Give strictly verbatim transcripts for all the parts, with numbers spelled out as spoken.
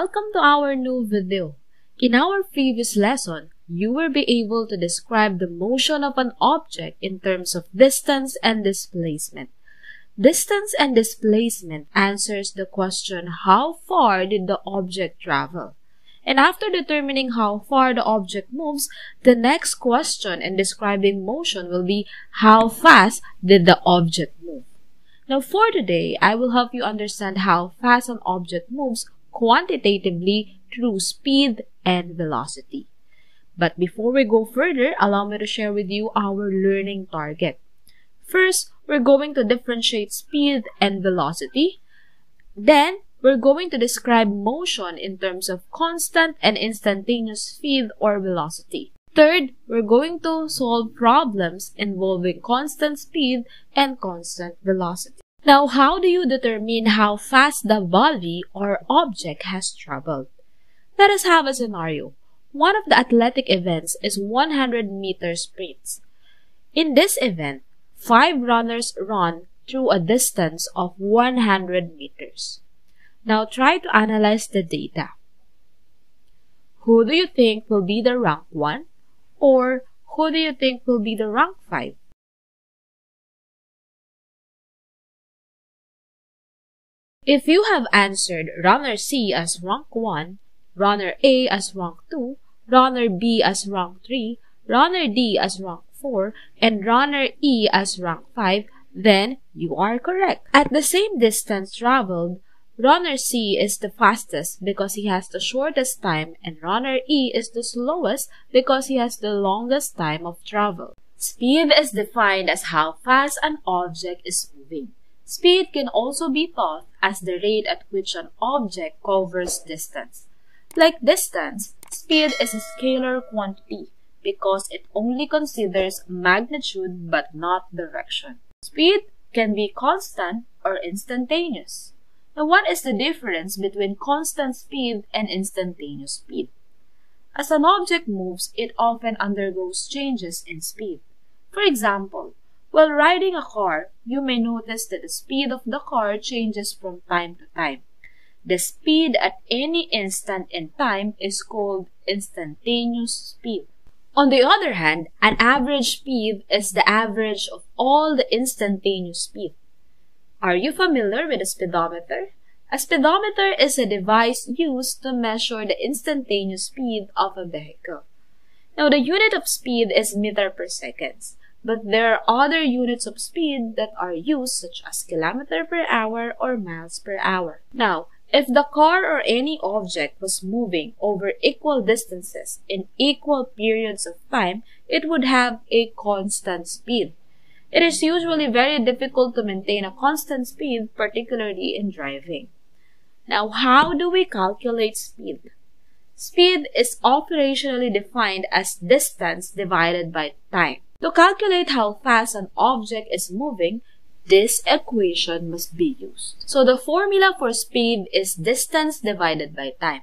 Welcome to our new video. In our previous lesson, you will be able to describe the motion of an object in terms of distance and displacement. Distance and displacement answers the question, how far did the object travel? And after determining how far the object moves, the next question in describing motion will be, how fast did the object move? Now for today, I will help you understand how fast an object moves quantitatively through speed and velocity. But before we go further, allow me to share with you our learning target. First, we're going to differentiate speed and velocity. Then, we're going to describe motion in terms of constant and instantaneous speed or velocity. Third, we're going to solve problems involving constant speed and constant velocity. Now, how do you determine how fast the body or object has traveled? Let us have a scenario. One of the athletic events is one hundred meter sprints. In this event, five runners run through a distance of one hundred meters. Now, try to analyze the data. Who do you think will be the rank one? Or who do you think will be the rank five? If you have answered runner C as rank one, runner A as rank two, runner B as rank three, runner D as rank four, and runner E as rank five, then you are correct. At the same distance traveled, runner C is the fastest because he has the shortest time, and runner E is the slowest because he has the longest time of travel. Speed is defined as how fast an object is moving. Speed can also be thought as the rate at which an object covers distance. Like distance, speed is a scalar quantity because it only considers magnitude but not direction. Speed can be constant or instantaneous. Now, what is the difference between constant speed and instantaneous speed? As an object moves, it often undergoes changes in speed. For example, while riding a car, you may notice that the speed of the car changes from time to time. The speed at any instant in time is called instantaneous speed. On the other hand, an average speed is the average of all the instantaneous speed. Are you familiar with a speedometer? A speedometer is a device used to measure the instantaneous speed of a vehicle. Now, the unit of speed is meter per second. But there are other units of speed that are used, such as kilometer per hour or miles per hour. Now, if the car or any object was moving over equal distances in equal periods of time, it would have a constant speed. It is usually very difficult to maintain a constant speed, particularly in driving. Now, how do we calculate speed? Speed is operationally defined as distance divided by time. To calculate how fast an object is moving, this equation must be used. So the formula for speed is distance divided by time.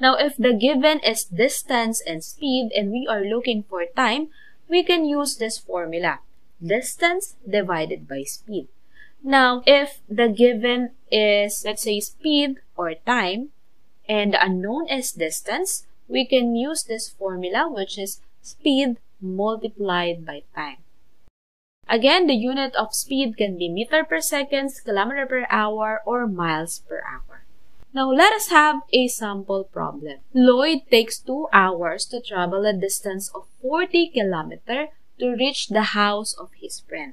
Now, if the given is distance and speed and we are looking for time, we can use this formula, distance divided by speed. Now, if the given is, let's say, speed or time, and the unknown is distance, we can use this formula, which is speed multiplied by time. Again, the unit of speed can be meter per second, kilometer per hour, or miles per hour. Now, let us have a sample problem. Lloyd takes two hours to travel a distance of forty kilometers to reach the house of his friend.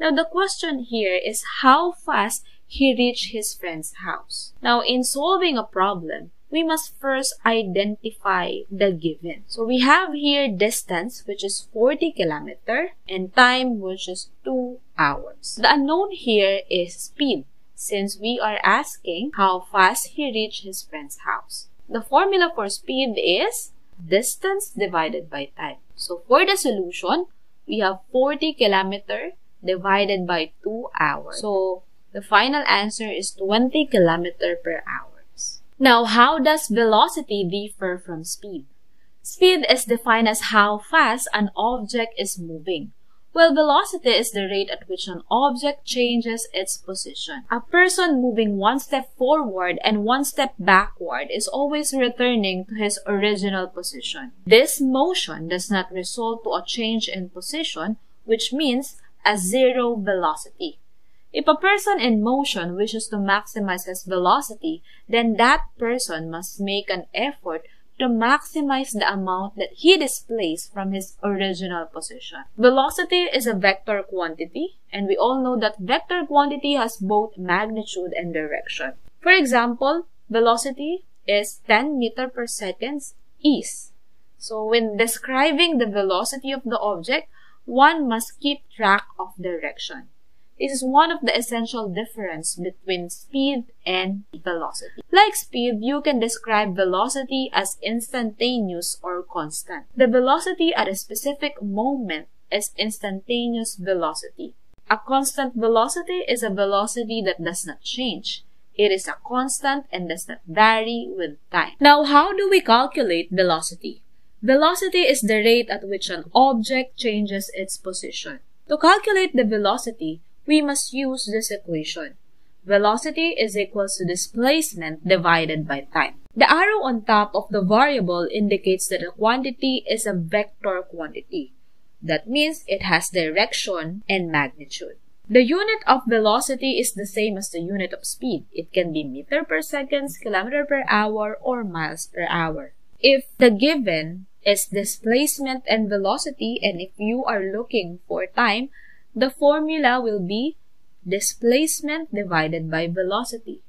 Now, the question here is how fast he reached his friend's house. Now, in solving a problem, we must first identify the given. So we have here distance, which is forty kilometers, and time, which is two hours. The unknown here is speed, since we are asking how fast he reached his friend's house. The formula for speed is distance divided by time. So for the solution, we have forty kilometers divided by two hours. So the final answer is twenty kilometers per hour. Now, how does velocity differ from speed? Speed is defined as how fast an object is moving. Well, velocity is the rate at which an object changes its position. A person moving one step forward and one step backward is always returning to his original position. This motion does not result to a change in position, which means a zero velocity. If a person in motion wishes to maximize his velocity, then that person must make an effort to maximize the amount that he displays from his original position. Velocity is a vector quantity, and we all know that vector quantity has both magnitude and direction. For example, velocity is ten meters per second east. So when describing the velocity of the object, one must keep track of direction. This is one of the essential differences between speed and velocity. Like speed, you can describe velocity as instantaneous or constant. The velocity at a specific moment is instantaneous velocity. A constant velocity is a velocity that does not change. It is a constant and does not vary with time. Now, how do we calculate velocity? Velocity is the rate at which an object changes its position. To calculate the velocity, we must use this equation. Velocity is equal to displacement divided by time. The arrow on top of the variable indicates that the quantity is a vector quantity. That means it has direction and magnitude. The unit of velocity is the same as the unit of speed. It can be meter per second, kilometer per hour, or miles per hour. If the given is displacement and velocity, and if you are looking for time, the formula will be displacement divided by velocity.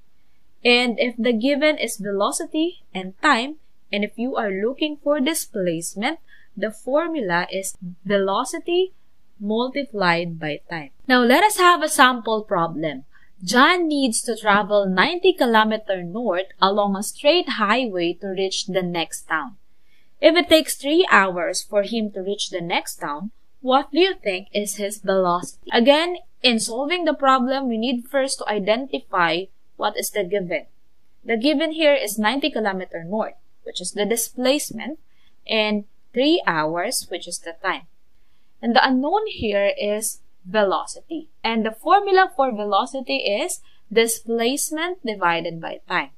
And if the given is velocity and time, and if you are looking for displacement, the formula is velocity multiplied by time. Now let us have a sample problem. John needs to travel ninety kilometers north along a straight highway to reach the next town. If it takes three hours for him to reach the next town, what do you think is his velocity? Again, in solving the problem, we need first to identify what is the given. The given here is ninety kilometers north, which is the displacement, and three hours, which is the time. And the unknown here is velocity. And the formula for velocity is displacement divided by time.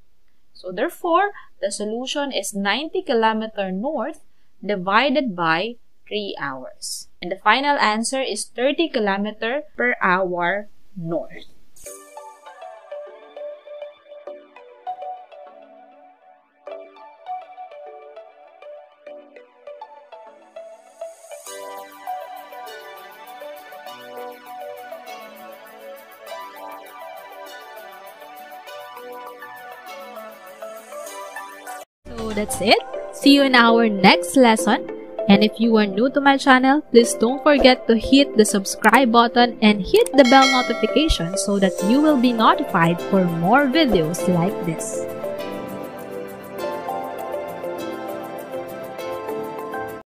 So therefore, the solution is ninety kilometers north divided by three hours. And the final answer is thirty kilometers per hour north. So that's it. See you in our next lesson. And if you are new to my channel, please don't forget to hit the subscribe button and hit the bell notification so that you will be notified for more videos like this.